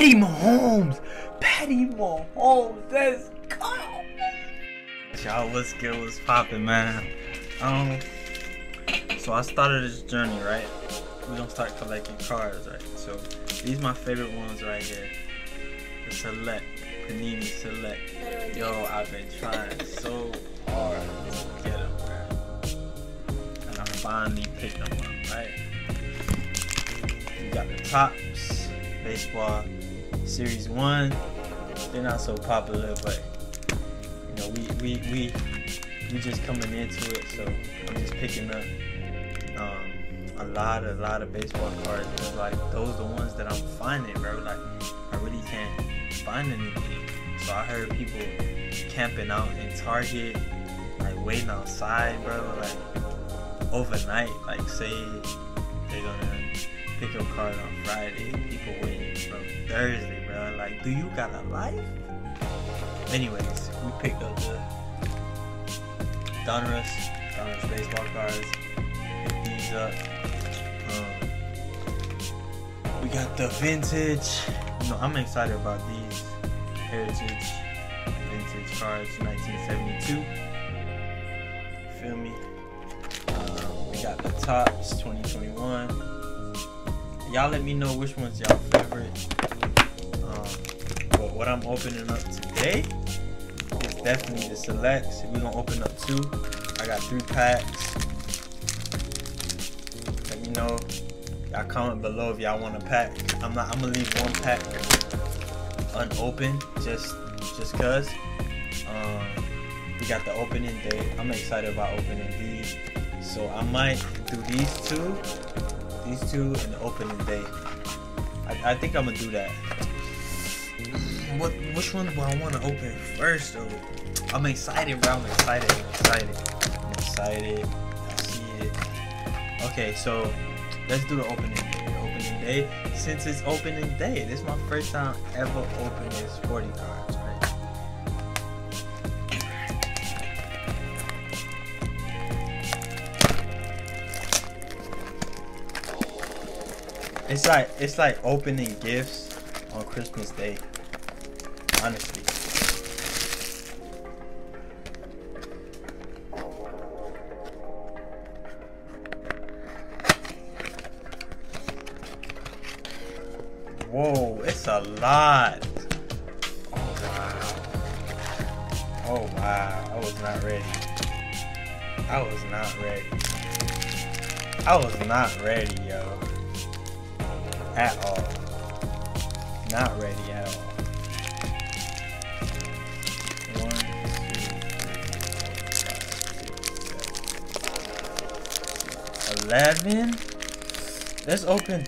Patty Mahomes. Patty Mahomes. Let's go. Y'all, what's good? What's poppin', man? So I started this journey, right? We don't start collecting cards, right? So these are my favorite ones right here. The Select. Panini Select. Yo, I've been trying so hard to get them, man. And I finally picked them up, right? We got the Topps Baseball Series 1. They're not so popular, but you know, we just coming into it, so I'm just picking up a lot of baseball cards. And like those the ones that I'm finding, bro. Like I really can't find anything. So I heard people camping out in Target, like waiting outside, bro, like overnight. Like say they're gonna pick up cards on Friday, people waiting from Thursday, bro. Like, do you got a life? Anyways, we picked up the Donruss baseball cards. Pick these up. We got the vintage. You know, I'm excited about these heritage vintage cards, 1972. Feel me? We got the Topps 2021. Y'all let me know which one's y'all favorite. But what I'm opening up today is definitely the Selects. We're gonna open up 2. I got 3 packs. Let me know. Y'all comment below if y'all want a pack. I'm gonna leave one pack unopened just cause. We got the opening day. I'm excited about opening these. So I might do these two and the opening day. I think I'm gonna do that. Which one do I want to open first though? I'm excited, bro. I'm excited. I see it. Okay, so let's do the opening day. Since it's opening day, this is my first time ever opening sporting cards, right? It's like opening gifts on Christmas Day. Honestly. Whoa, it's a lot. Oh wow. Oh wow. I was not ready, yo. At all. Not ready at all. One, two, three, four, five, six, seven, 11. Let's open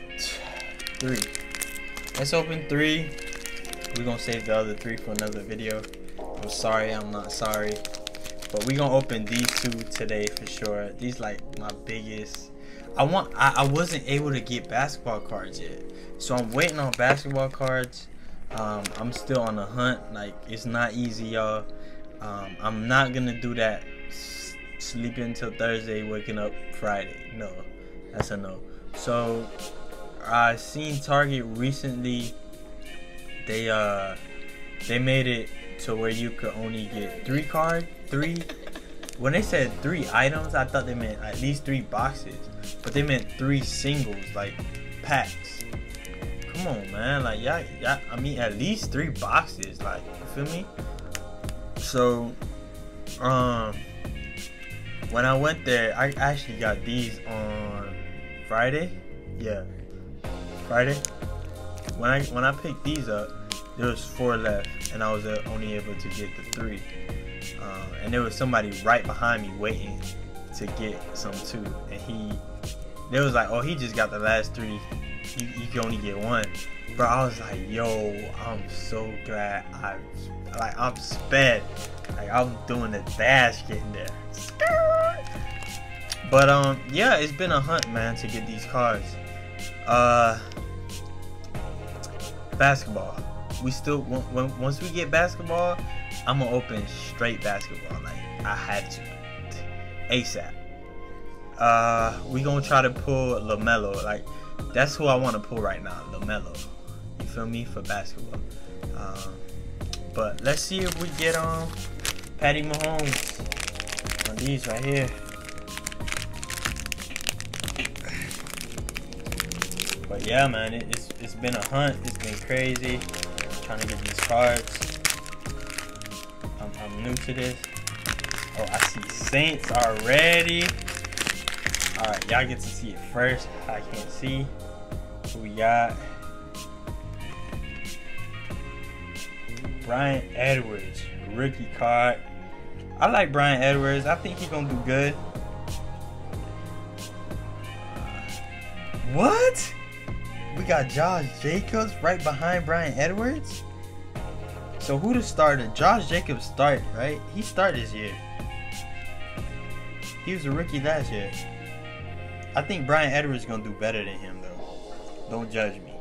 3. Let's open 3. We're gonna save the other 3 for another video. I'm sorry, I'm not sorry. But we're gonna open these 2 today for sure. These like my biggest. I wasn't able to get basketball cards yet. So I'm waiting on basketball cards. I'm still on the hunt. Like, it's not easy, y'all. I'm not gonna do that sleeping until Thursday, waking up Friday. No, that's a no. So I seen Target recently, they made it to where you could only get 3 cards. When they said 3 items, I thought they meant at least 3 boxes, but they meant 3 singles, like packs. Come on, man, like yeah, I mean at least 3 boxes, like, you feel me? So when I went there, I actually got these on Friday. Yeah, Friday. When I picked these up, there was 4 left, and I was only able to get the 3. And there was somebody right behind me waiting to get some too, and they was like, oh, he just got the last 3. You can only get 1. But I was like, yo, I'm so glad I'm sped. Like, I'm doing the dash getting there. But yeah, it's been a hunt, man, to get these cards. Basketball. We still once we get basketball, I'm gonna open straight basketball. Like, I had to ASAP. We gonna try to pull LaMelo. Like, that's who I want to pull right now, LaMelo. you feel me, for basketball. But let's see if we get on Patty Mahomes on these right here. But yeah, man, it's been a hunt. It's been crazy. I'm trying to get these cards. I'm new to this. Oh, I see Saints already. All right, y'all get to see it first. I can't see who we got. Brian Edwards, rookie card. I like Brian Edwards. I think he's gonna do good. What? We got Josh Jacobs right behind Brian Edwards. So who the starter? Josh Jacobs start, right? He started this year. He was a rookie last year. I think Brian Edwards is gonna do better than him though. Don't judge me.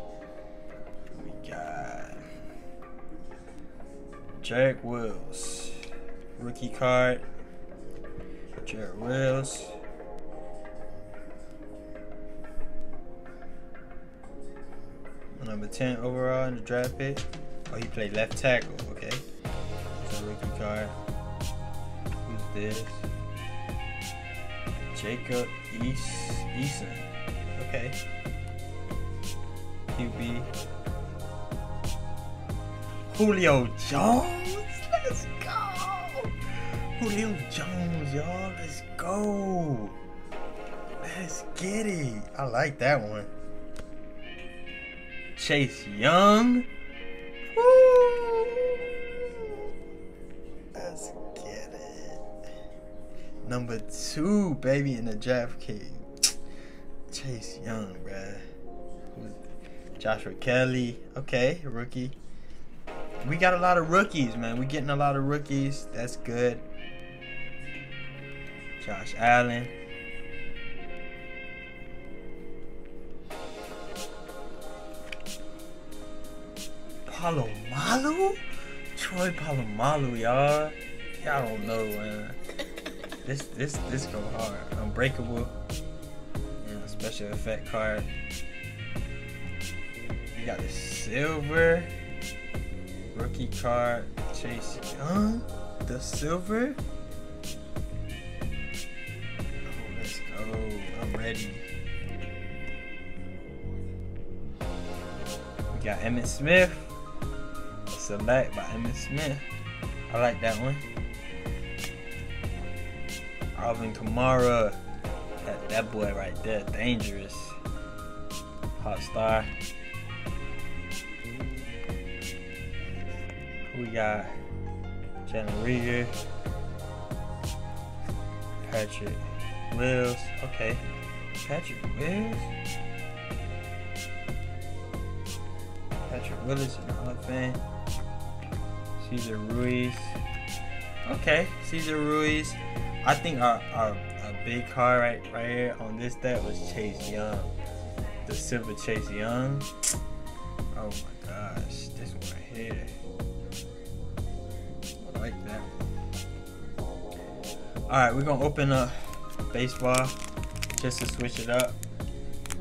We got Jack Wills, rookie card. Jack Wills. Number 10 overall in the draft pick. Oh, he played left tackle. Okay. That's a rookie card. Who's this? Jacob Eason. Okay. QB. Julio Jones. Let's go. Julio Jones, y'all. Let's go. Let's get it. I like that one. Chase Young. Woo. Let's get it. Number 2, baby, in the draft cave. Chase Young, bruh. Joshua Kelly. Okay, rookie. We got a lot of rookies, man. We getting a lot of rookies. That's good. Josh Allen. Polamalu? Troy Polamalu, y'all. Y'all don't know, man. This go hard. Unbreakable. And a special effect card. You got the silver rookie card. Chase Young. The silver. Oh, let's go. I'm ready. We got Emmitt Smith. Select by Emmitt Smith. I like that one. Alvin Kamara. That boy right there, dangerous. Hot star. We got Jalen Rieger. Patrick Willis. Okay. Patrick Willis. Patrick Willis in the Hall of Fame. Cesar Ruiz. Okay, Cesar Ruiz. I think our big card right here on this deck was Chase Young. The silver Chase Young. Oh my gosh, this one right here. I like that. Alright, we're gonna open up baseball just to switch it up.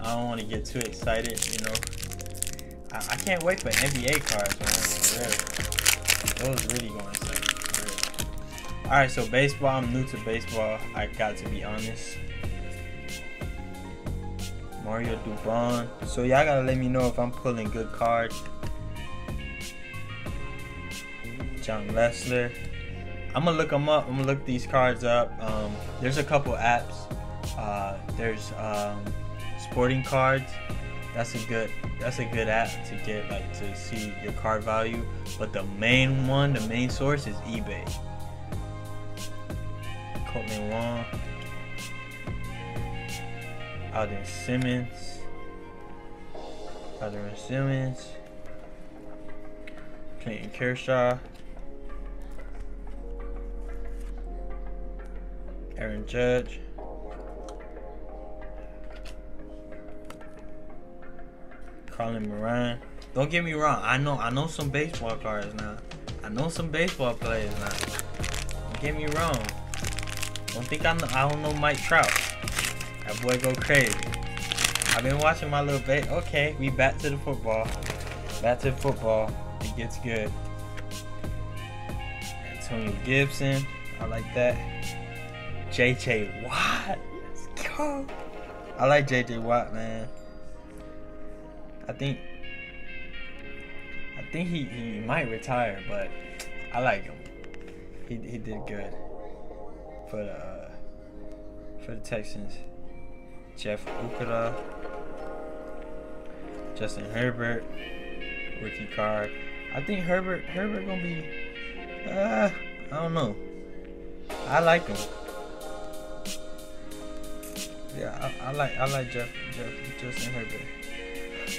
I don't wanna get too excited, you know. I can't wait for NBA cards, man. Really. Those really going sick. Alright, so baseball. I'm new to baseball. I got to be honest. Mario Dubon. So y'all gotta let me know if I'm pulling good cards. John Lessler. I'm gonna look them up. I'm gonna look these cards up. There's a couple apps. There's Sporting Cards. That's a good app to get, like, to see your card value, but the main source is eBay. Coleman Wong, Alden Simmons, Clayton Kershaw, Aaron Judge. Colin Moran. Don't get me wrong. I know some baseball cards now. I know some baseball players now. Don't get me wrong. Don't think I don't know Mike Trout. That boy go crazy. I've been watching my little bait. Okay, we back to the football. That's in football. It gets good. Antonio Gibson. I like that. JJ Watt. Let's go. I like JJ Watt, man. I think he might retire, but I like him. He did good for the Texans. Jeff Okuda, Justin Herbert, rookie card. I think Herbert gonna be. I don't know. I like him. Yeah, I like Justin Herbert.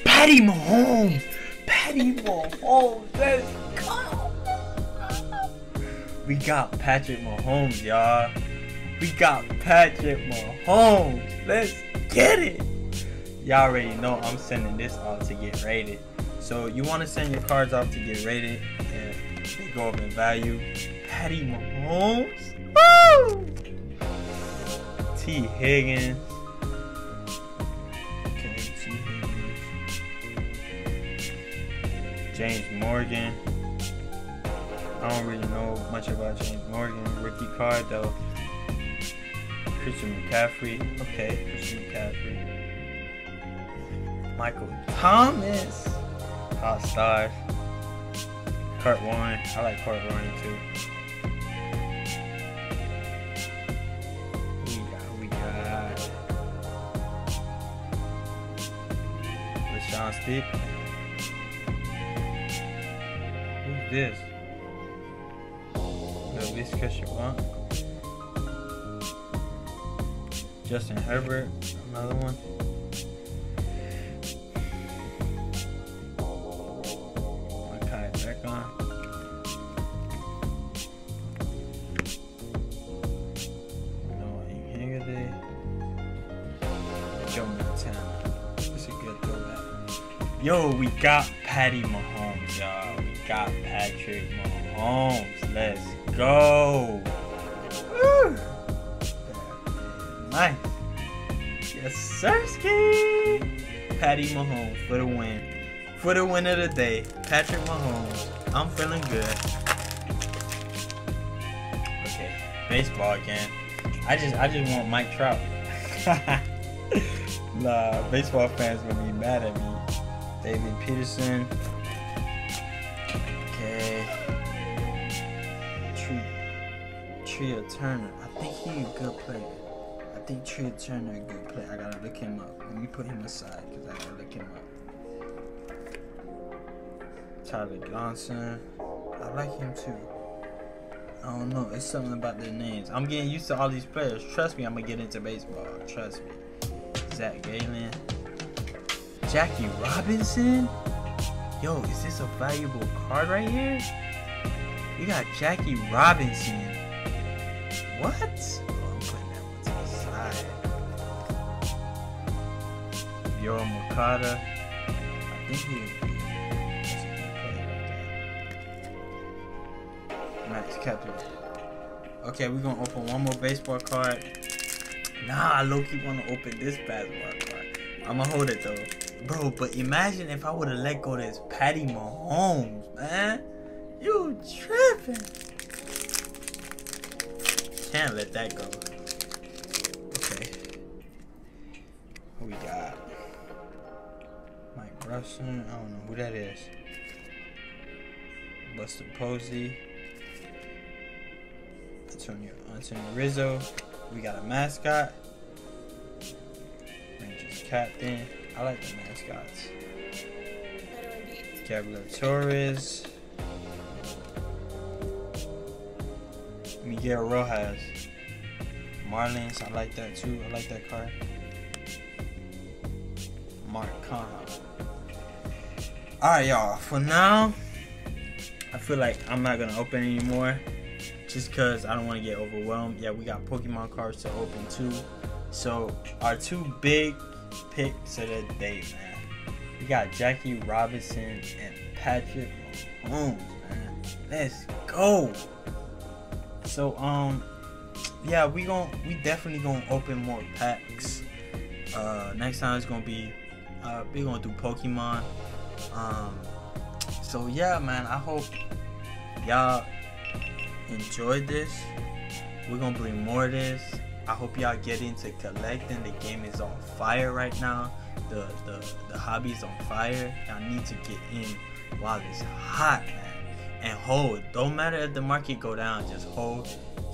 Patty Mahomes, let's go. We got Patrick Mahomes, y'all. We got Patrick Mahomes. Let's get it. Y'all already know I'm sending this out to get rated. So you want to send your cards out to get rated and they go up in value. Patty Mahomes. Woo! T. Higgins. Okay, T. Higgins. James Morgan. I don't really know much about James Morgan. Rookie card though. Christian McCaffrey. Okay, Christian McCaffrey. Michael Thomas. Hot Stars. Kurt Warren. I like Kurt Warren too. We got LaShawn Stick. Who's this? This Christian one. Justin Herbert, another one. Okay, back on. No, you hang it there. Joe Montana. It's a good throwback. Yo, we got Patty Mahomes, y'all. We got Patrick Mahomes. Let's go. Woo. Nice. Yes, Sirski. Patty Mahomes for the win. For the win of the day. Patrick Mahomes. I'm feeling good. Okay. Baseball again. I just want Mike Trout. Nah, baseball fans gonna be mad at me. David Peterson. Okay. Trea Turner. I think he's a good player. I think Trea Turner is a good player. I gotta look him up. Let me put him aside because I gotta look him up. Tyler Johnson. I like him too. I don't know. It's something about their names. I'm getting used to all these players. Trust me, I'm gonna get into baseball. Trust me. Zach Galen. Jackie Robinson. Yo, is this a valuable card right here? We got Jackie Robinson. What? Oh, I'm putting that one to the side. Yoel Moncada. I think he's a good player right there. Max Kepler. Okay, we're going to open one more baseball card. Nah, I low-key want to open this basketball card. I'm going to hold it, though. Bro, but imagine if I would have let go of this Patty Mahomes, man. You tripping. Can't let that go. Okay. What we got? Mike Russell. I don't know who that is. Buster Posey. Antonio Rizzo. We got a mascot. Rangers captain. I like the mascots. Gabriel Torres. Miguel Rojas. Marlins, I like that too. I like that card. Mark Kahn. Alright, y'all. For now, I feel like I'm not going to open anymore. Just because I don't want to get overwhelmed. Yeah, we got Pokemon cards to open too. So, our two big picks of the day, man. We got Jackie Robinson and Patrick Mahomes, man. Let's go. So yeah, we definitely gonna open more packs. Next time it's gonna be we gonna do Pokemon. So yeah, man, I hope y'all enjoyed this. We're gonna bring more of this. I hope y'all get into collecting. The game is on fire right now. The hobby is on fire. Y'all need to get in while it's hot, man. And hold. Don't matter if the market go down. Just hold.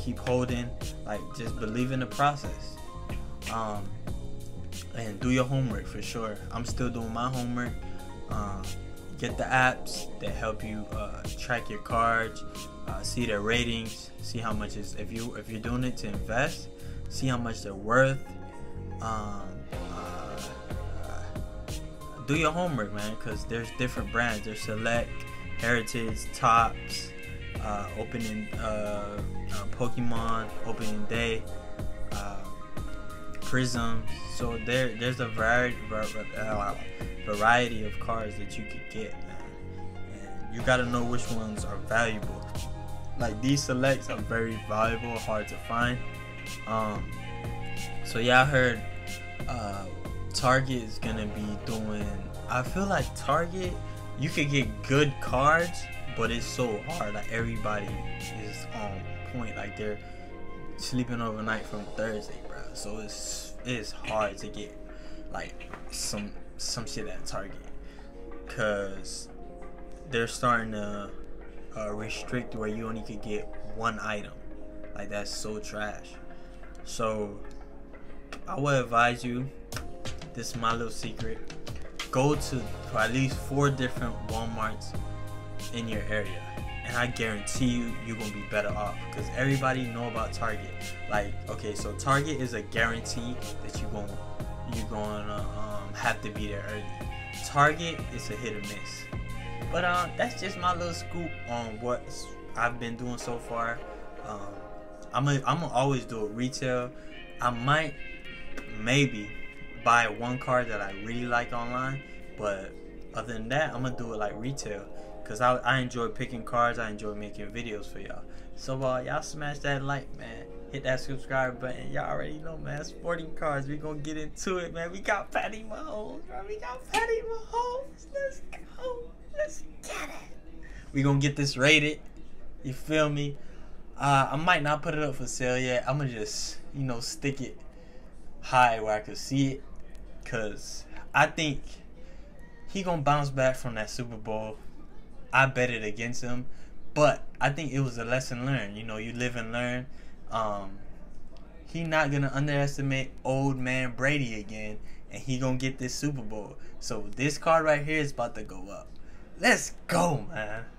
Keep holding. Like, just believe in the process. And do your homework for sure. I'm still doing my homework. Get the apps that help you track your cards. See their ratings. See how much is if you're doing it to invest. See how much they're worth. Do your homework, man, because there's different brands. There's Select, Heritage, Topps, Opening Pokemon, Opening Day, Prism. So there's a variety of cards that you could get, man. And you gotta know which ones are valuable. Like, these Selects are very valuable, hard to find. So yeah, I heard Target is gonna be doing, I feel like Target, you could get good cards, but it's so hard. Like, everybody is on point. Like, they're sleeping overnight from Thursday, bro. So it's hard to get like some shit at Target, cause they're starting to restrict where you only could get one item. Like, that's so trash. So I would advise you, this is my little secret, go to at least 4 different Walmarts in your area, and I guarantee you, you're gonna be better off, because everybody know about Target. Like, okay, so Target is a guarantee that you're gonna have to be there early. Target is a hit or miss. But that's just my little scoop on what I've been doing so far. I'm gonna always do it retail. I might maybe buy one card that I really like online, but other than that, I'm gonna do it like retail, because I enjoy picking cards. I enjoy making videos for y'all. So y'all smash that like, man, hit that subscribe button. Y'all already know, man, sporting cards, we gonna get into it, man. We got Patrick Mahomes, bro. We got Patrick Mahomes. Let's go, let's get it. We gonna get this rated, you feel me? I might not put it up for sale yet. I'm gonna just, you know, stick it high where I could see it, cause I think he gonna bounce back from that Super Bowl. I bet it against him, but I think it was a lesson learned. You know, you live and learn. He not gonna underestimate old man Brady again, and he gonna get this Super Bowl. So this card right here is about to go up. Let's go, man.